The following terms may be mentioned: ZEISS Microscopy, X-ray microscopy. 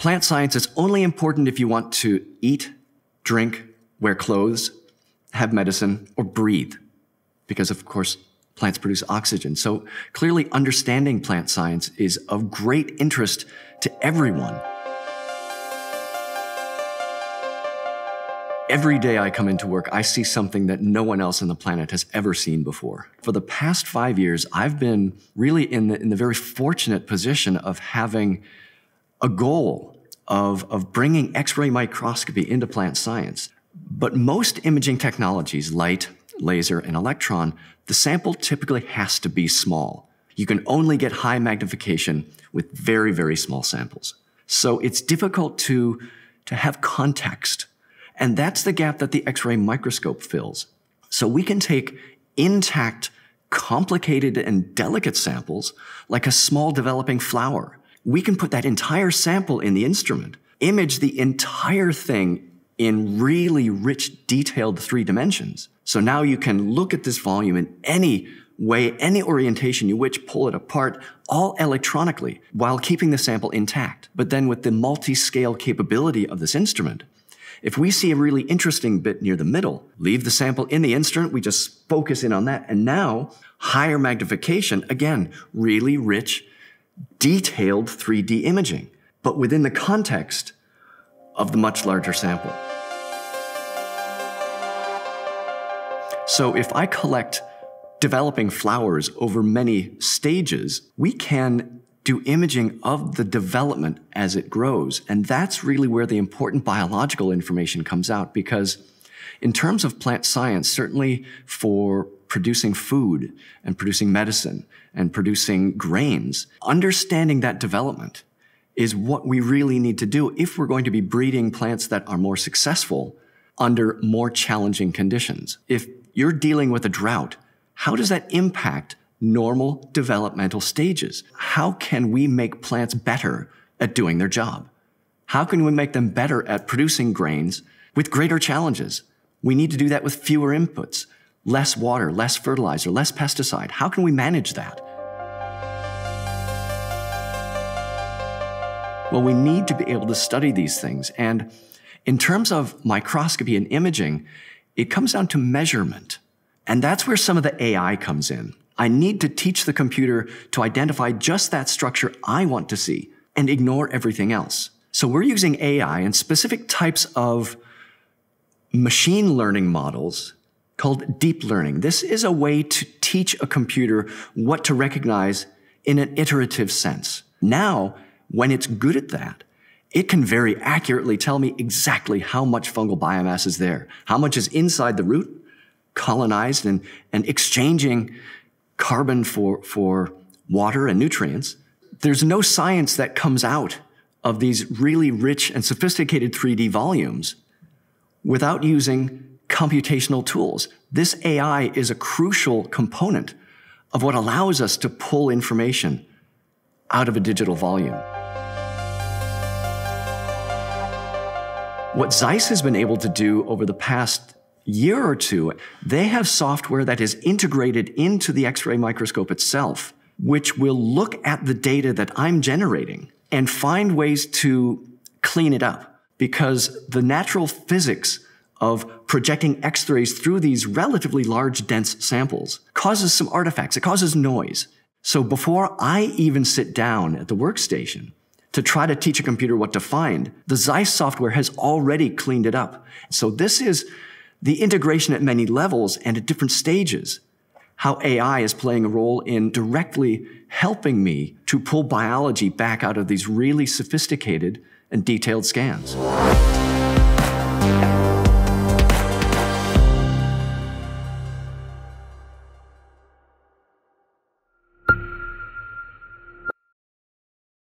Plant science is only important if you want to eat, drink, wear clothes, have medicine, or breathe, because of course plants produce oxygen. So clearly understanding plant science is of great interest to everyone. Every day I come into work, I see something that no one else on the planet has ever seen before. For the past 5 years, I've been really in the very fortunate position of having a goal of bringing X-ray microscopy into plant science. But most imaging technologies, light, laser, and electron, the sample typically has to be small. You can only get high magnification with very, very small samples. So it's difficult to have context. And that's the gap that the X-ray microscope fills. So we can take intact, complicated, and delicate samples, like a small developing flower. We can put that entire sample in the instrument, image the entire thing in really rich, detailed 3 dimensions. So now you can look at this volume in any way, any orientation you wish, pull it apart, all electronically, while keeping the sample intact. But then with the multi-scale capability of this instrument, if we see a really interesting bit near the middle, leave the sample in the instrument, we just focus in on that, and now higher magnification, again, really rich, detailed 3D imaging, but within the context of the much larger sample. So if I collect developing flowers over many stages, we can do imaging of the development as it grows. And that's really where the important biological information comes out, because in terms of plant science, certainly for producing food and producing medicine and producing grains, understanding that development is what we really need to do if we're going to be breeding plants that are more successful under more challenging conditions. If you're dealing with a drought, how does that impact normal developmental stages? How can we make plants better at doing their job? How can we make them better at producing grains with greater challenges? We need to do that with fewer inputs, less water, less fertilizer, less pesticide. How can we manage that? Well, we need to be able to study these things. And in terms of microscopy and imaging, it comes down to measurement. And that's where some of the AI comes in. I need to teach the computer to identify just that structure I want to see and ignore everything else. So we're using AI and specific types of machine learning models called deep learning. This is a way to teach a computer what to recognize in an iterative sense. Now, when it's good at that, it can very accurately tell me exactly how much fungal biomass is there, how much is inside the root, colonized and exchanging carbon for water and nutrients. There's no science that comes out of these really rich and sophisticated 3D volumes without using computational tools. This AI is a crucial component of what allows us to pull information out of a digital volume. What ZEISS has been able to do over the past year or two, they have software that is integrated into the X-ray microscope itself, which will look at the data that I'm generating and find ways to clean it up, because the natural physics of projecting X-rays through these relatively large, dense samples causes some artifacts. It causes noise. So before I even sit down at the workstation to try to teach a computer what to find, the ZEISS software has already cleaned it up. So this is the integration at many levels and at different stages, how AI is playing a role in directly helping me to pull biology back out of these really sophisticated and detailed scans.